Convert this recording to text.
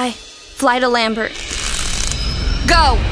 Fly to Lambert. Go!